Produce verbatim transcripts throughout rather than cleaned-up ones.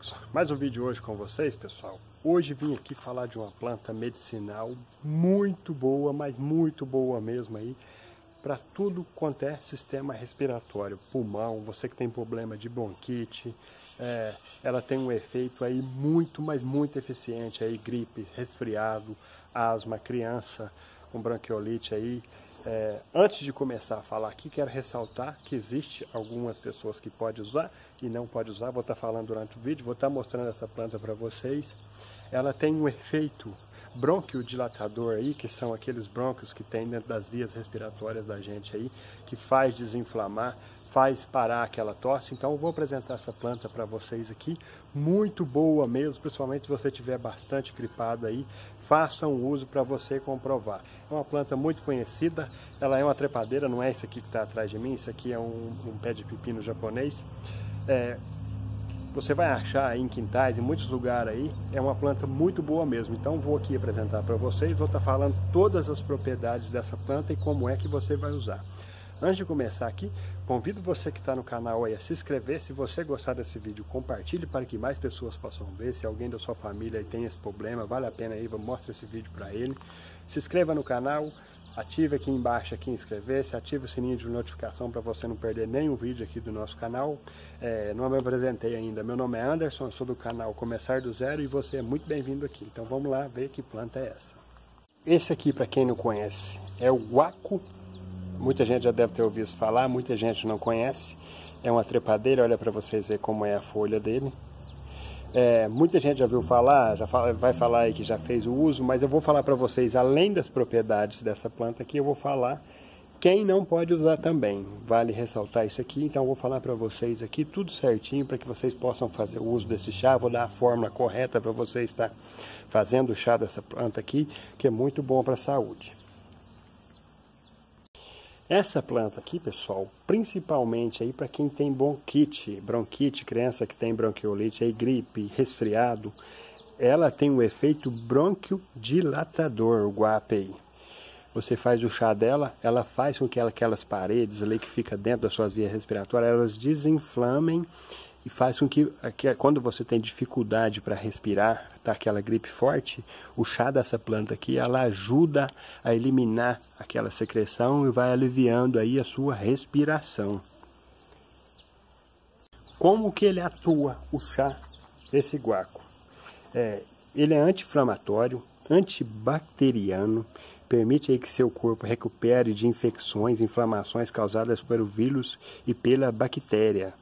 amigos, mais um vídeo hoje com vocês, pessoal. Hoje vim aqui falar de uma planta medicinal muito boa, mas muito boa mesmo aí, para tudo quanto é sistema respiratório, pulmão, você que tem problema de bronquite, é, ela tem um efeito aí muito, mas muito eficiente aí, gripe, resfriado, asma, criança com bronquiolite aí. É, antes de começar a falar aqui, quero ressaltar que existe algumas pessoas que podem usar e não podem usar. Vou estar falando durante o vídeo, vou estar mostrando essa planta para vocês. Ela tem um efeito bronquiodilatador aí, que são aqueles brônquios que tem dentro das vias respiratórias da gente aí, que faz desinflamar, faz parar aquela tosse. Então eu vou apresentar essa planta para vocês aqui, muito boa mesmo, principalmente se você tiver bastante gripado aí, faça um uso para você comprovar. É uma planta muito conhecida, ela é uma trepadeira, não é esse aqui que está atrás de mim, isso aqui é um, um pé de pepino japonês. É, você vai achar aí em quintais, em muitos lugares aí, é uma planta muito boa mesmo. Então vou aqui apresentar para vocês, vou estar falando todas as propriedades dessa planta e como é que você vai usar. Antes de começar aqui, convido você que está no canal aí a se inscrever. Se você gostar desse vídeo, compartilhe para que mais pessoas possam ver. Se alguém da sua família tem esse problema, vale a pena aí, mostra esse vídeo para ele. Se inscreva no canal, ative aqui embaixo aqui inscrever-se, ative o sininho de notificação para você não perder nenhum vídeo aqui do nosso canal. É, não me apresentei ainda, meu nome é Anderson, sou do canal Começar do Zero e você é muito bem-vindo aqui. Então vamos lá ver que planta é essa. Esse aqui, para quem não conhece, é o guaco. Muita gente já deve ter ouvido falar, muita gente não conhece. É uma trepadeira, olha para vocês verem como é a folha dele. É, muita gente já viu falar, já fala, vai falar aí que já fez o uso, mas eu vou falar para vocês, além das propriedades dessa planta aqui, eu vou falar quem não pode usar também. Vale ressaltar isso aqui, então eu vou falar para vocês aqui tudo certinho para que vocês possam fazer o uso desse chá. Vou dar a fórmula correta para vocês estar fazendo o chá dessa planta aqui, que é muito bom para a saúde. Essa planta aqui, pessoal, principalmente aí para quem tem bronquite, bronquite, criança que tem bronquiolite, aí, gripe, resfriado, ela tem um efeito bronquiodilatador, o guape. Você faz o chá dela, ela faz com que aquelas paredes ali que fica dentro das suas vias respiratórias, elas desinflamem e faz com que, quando você tem dificuldade para respirar, tá aquela gripe forte, o chá dessa planta aqui, ela ajuda a eliminar aquela secreção e vai aliviando aí a sua respiração. Como que ele atua, o chá desse guaco? É, ele é anti-inflamatório, antibacteriano, permite aí que seu corpo recupere de infecções, inflamações causadas pelo vírus e pela bactéria.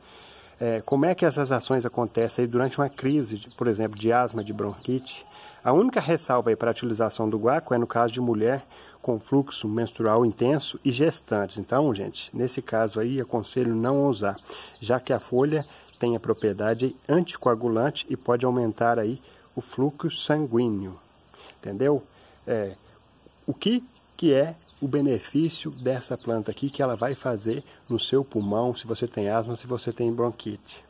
É, como é que essas ações acontecem aí durante uma crise, por exemplo, de asma, de bronquite? A única ressalva para a utilização do guaco é no caso de mulher com fluxo menstrual intenso e gestantes. Então, gente, nesse caso aí, aconselho não usar, já que a folha tem a propriedade anticoagulante e pode aumentar aí o fluxo sanguíneo, entendeu? É, o que que é o benefício dessa planta aqui, que ela vai fazer no seu pulmão, se você tem asma, se você tem bronquite.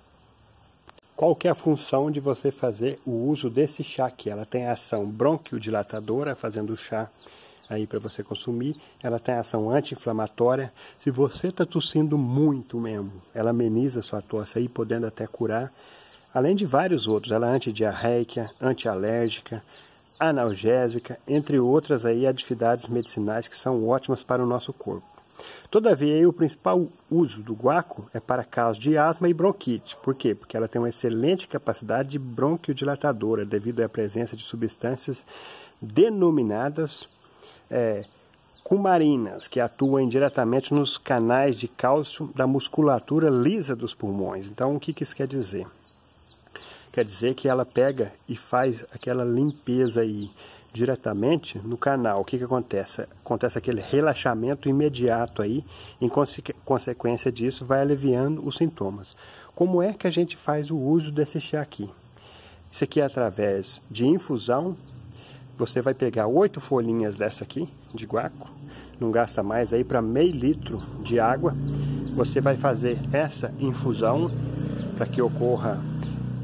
Qual que é a função de você fazer o uso desse chá aqui? Ela tem ação bronquiodilatadora, fazendo o chá aí para você consumir, ela tem ação anti-inflamatória. Se você está tossindo muito mesmo, ela ameniza a sua tosse aí, podendo até curar, além de vários outros. Ela é antidiarreica, antialérgica, analgésica, entre outras aí atividades medicinais que são ótimas para o nosso corpo. Todavia, aí, o principal uso do guaco é para casos de asma e bronquite. Por quê? Porque ela tem uma excelente capacidade de bronquiodilatadora, devido à presença de substâncias denominadas é, cumarinas, que atuam diretamente nos canais de cálcio da musculatura lisa dos pulmões. Então, o que, que isso quer dizer? Quer dizer que ela pega e faz aquela limpeza aí diretamente no canal. O que que acontece? Acontece aquele relaxamento imediato aí, em conse consequência disso vai aliviando os sintomas. Como é que a gente faz o uso desse chá aqui? Isso aqui é através de infusão. Você vai pegar oito folhinhas dessa aqui, de guaco, não gasta mais aí, para meio litro de água. Você vai fazer essa infusão para que ocorra.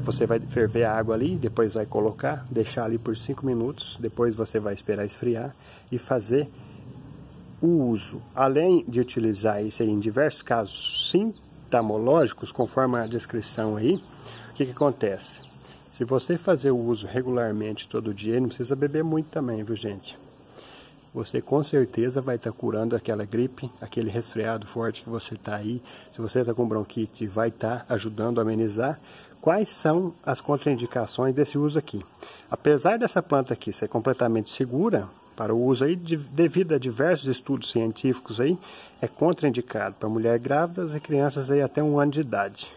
Você vai ferver a água ali, depois vai colocar, deixar ali por cinco minutos, depois você vai esperar esfriar e fazer o uso. Além de utilizar isso aí em diversos casos sintomológicos, conforme a descrição aí, o que que acontece? Se você fazer o uso regularmente todo dia, não precisa beber muito também, viu gente? Você com certeza vai estar curando aquela gripe, aquele resfriado forte que você está aí. Se você está com bronquite, vai estar ajudando a amenizar. Quais são as contraindicações desse uso aqui? Apesar dessa planta aqui ser completamente segura para o uso aí, devido a diversos estudos científicos aí, é contraindicado para mulheres grávidas e crianças aí até um ano de idade.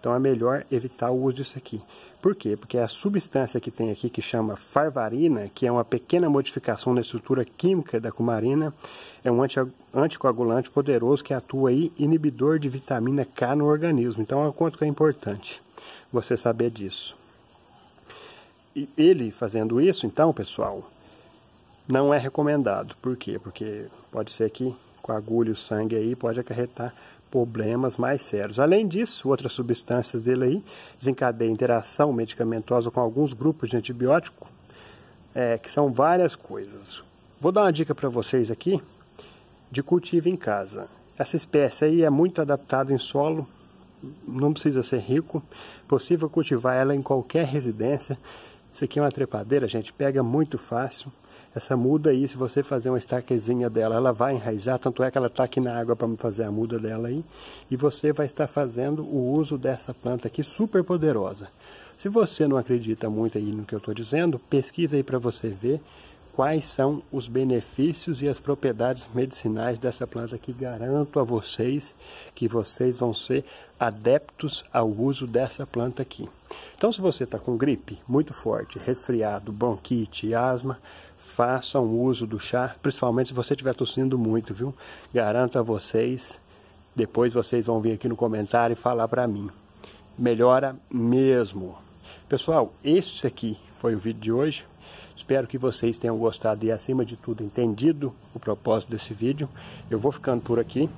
Então é melhor evitar o uso disso aqui. Por quê? Porque a substância que tem aqui, que chama farvarina, que é uma pequena modificação na estrutura química da cumarina, é um anticoagulante poderoso que atua aí inibidor de vitamina K no organismo. Então é um ponto que é importante você saber disso. E ele fazendo isso, então, pessoal, não é recomendado. Por quê? Porque pode ser que coagule o sangue aí, pode acarretar problemas mais sérios. Além disso, outras substâncias dele aí desencadeiam interação medicamentosa com alguns grupos de antibiótico, é, que são várias coisas. Vou dar uma dica para vocês aqui de cultivo em casa. Essa espécie aí é muito adaptada em solo, não precisa ser rico, possível cultivar ela em qualquer residência. Isso aqui é uma trepadeira, gente, pega muito fácil. Essa muda aí, se você fazer uma estaquezinha dela, ela vai enraizar, tanto é que ela está aqui na água para fazer a muda dela aí. E você vai estar fazendo o uso dessa planta aqui, super poderosa. Se você não acredita muito aí no que eu estou dizendo, pesquisa aí para você ver quais são os benefícios e as propriedades medicinais dessa planta aqui. Garanto a vocês que vocês vão ser adeptos ao uso dessa planta aqui. Então, se você está com gripe muito forte, resfriado, bronquite, asma, façam uso do chá, principalmente se você estiver tossindo muito, viu? Garanto a vocês, depois vocês vão vir aqui no comentário e falar para mim. Melhora mesmo. Pessoal, esse aqui foi o vídeo de hoje. Espero que vocês tenham gostado e, acima de tudo, entendido o propósito desse vídeo. Eu vou ficando por aqui.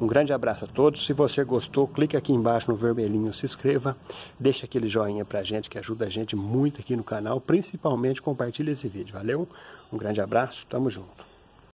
Um grande abraço a todos. Se você gostou, clique aqui embaixo no vermelhinho, se inscreva, deixa aquele joinha pra gente, que ajuda a gente muito aqui no canal, principalmente compartilha esse vídeo. Valeu, um grande abraço, tamo junto.